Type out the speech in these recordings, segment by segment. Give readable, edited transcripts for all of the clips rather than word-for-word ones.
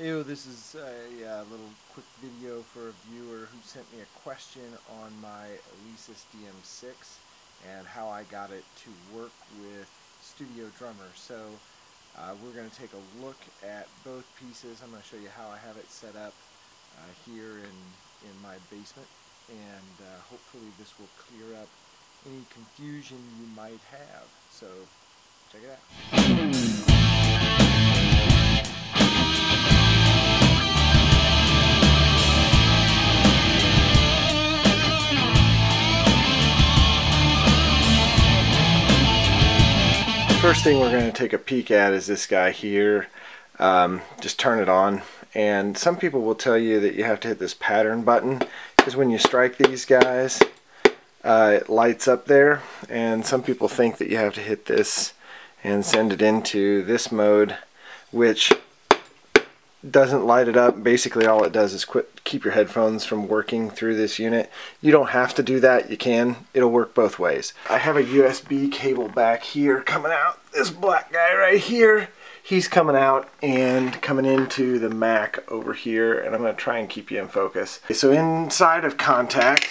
Ew, this is a little quick video for a viewer who sent me a question on my Alesis DM6 and how I got it to work with Studio Drummer. So we're going to take a look at both pieces. I'm going to show you how I have it set up here in my basement, and hopefully this will clear up any confusion you might have. So check it out. First thing we're going to take a peek at is this guy here. Just turn it on, and some people will tell you that you have to hit this pattern button because when you strike these guys it lights up there, and some people think that you have to hit this and send it into this mode, which doesn't light it up. Basically all it does is keep your headphones from working through this unit. You don't have to do that. You can. It'll work both ways. I have a USB cable back here coming out. This black guy right here, he's coming out and coming into the Mac over here, and I'm going to try and keep you in focus. So inside of Contact,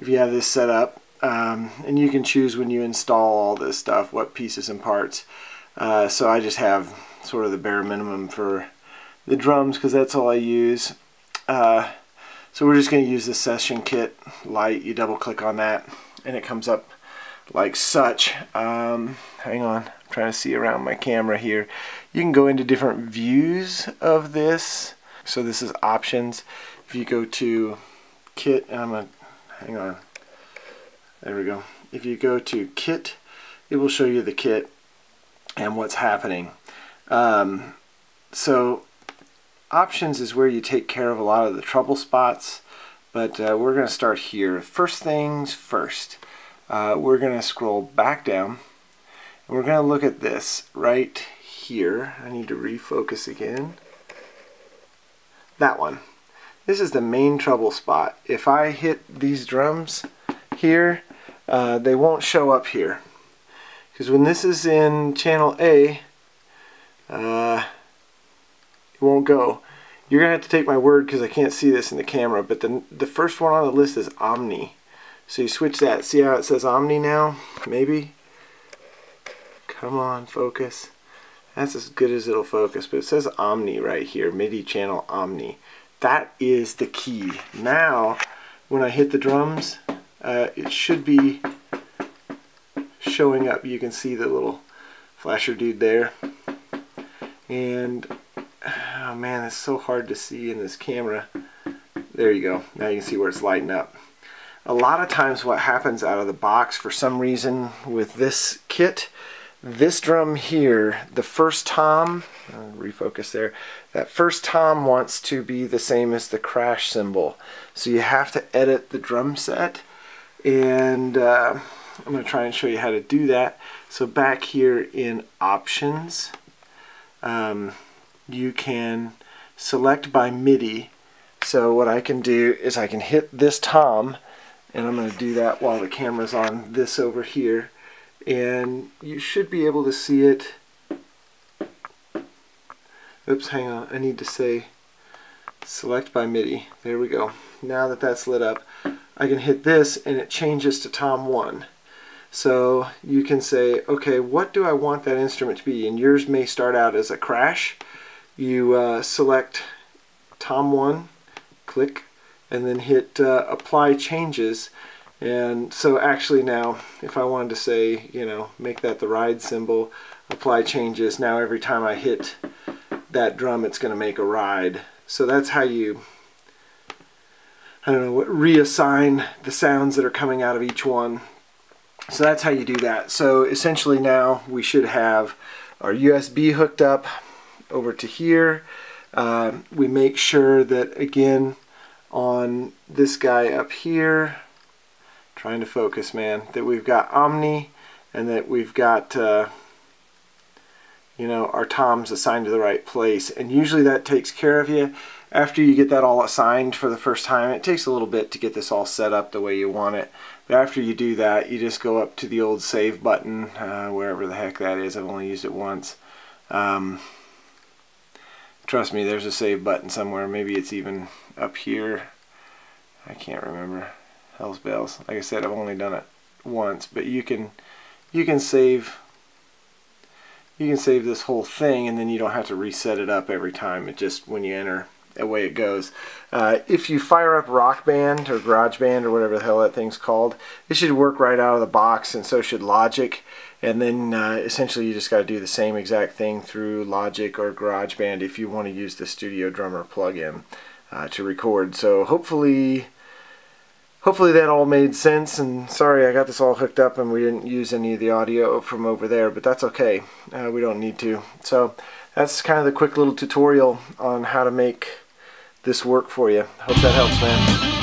if you have this set up, and you can choose when you install all this stuff, what pieces and parts. So I just have sort of the bare minimum for the drums because that's all I use. So we're just going to use the session kit light. You double click on that and it comes up like such. Hang on, I'm trying to see around my camera here. You can go into different views of this. So this is options. If you go to kit, and I'm going to, hang on, there we go. If you go to kit, it will show you the kit and what's happening. So options is where you take care of a lot of the trouble spots, but we're going to start here. First things first, we're going to scroll back down and we're going to look at this right here. I need to refocus again. That one. This is the main trouble spot. If I hit these drums here, they won't show up here. Because when this is in channel A, it won't go. You're going to have to take my word because I can't see this in the camera, but the first one on the list is Omni. So you switch that. See how it says Omni now? Maybe. Come on, focus. That's as good as it'll focus, but it says Omni right here, MIDI channel Omni. That is the key. Now, when I hit the drums, it should be showing up. You can see the little flasher dude there. And oh man, it's so hard to see in this camera. There you go. Now you can see where it's lighting up. A lot of times what happens out of the box for some reason with this kit, this drum here, the first tom, I'll refocus there, that first tom wants to be the same as the crash cymbal. So you have to edit the drum set, and I'm going to try and show you how to do that. So back here in options, you can select by MIDI. So what I can do is I can hit this tom, and I'm going to do that while the camera's on this over here, and you should be able to see it. Oops, hang on, I need to say select by MIDI. There we go. Now that that's lit up, I can hit this and it changes to tom 1. So you can say, okay, what do I want that instrument to be? And yours may start out as a crash. You select tom 1, click, and then hit apply changes. And so actually now, if I wanted to say, you know, make that the ride cymbal, apply changes. Now every time I hit that drum, it's going to make a ride. So that's how you, I don't know, reassign the sounds that are coming out of each one. So that's how you do that. So essentially now we should have our USB hooked up over to here. We make sure that, again, on this guy up here, trying to focus, man, that we've got Omni and that we've got, you know, our toms assigned to the right place. And usually that takes care of you. After you get that all assigned for the first time, it takes a little bit to get this all set up the way you want it. But after you do that, you just go up to the old save button, wherever the heck that is. I've only used it once. Trust me, there's a save button somewhere. Maybe it's even up here. I can't remember. Hell's bells. Like I said, I've only done it once, but you can save this whole thing, and then you don't have to reset it up every time. It just, when you enter, away it goes. If you fire up Rock Band or Garage Band or whatever the hell that thing's called, it should work right out of the box, and so should Logic. And then essentially you just got to do the same exact thing through Logic or Garage Band if you want to use the Studio Drummer plugin to record. So hopefully that all made sense, and sorry I got this all hooked up and we didn't use any of the audio from over there, but that's okay. We don't need to. So that's kind of the quick little tutorial on how to make this work for you. Hope that helps, man.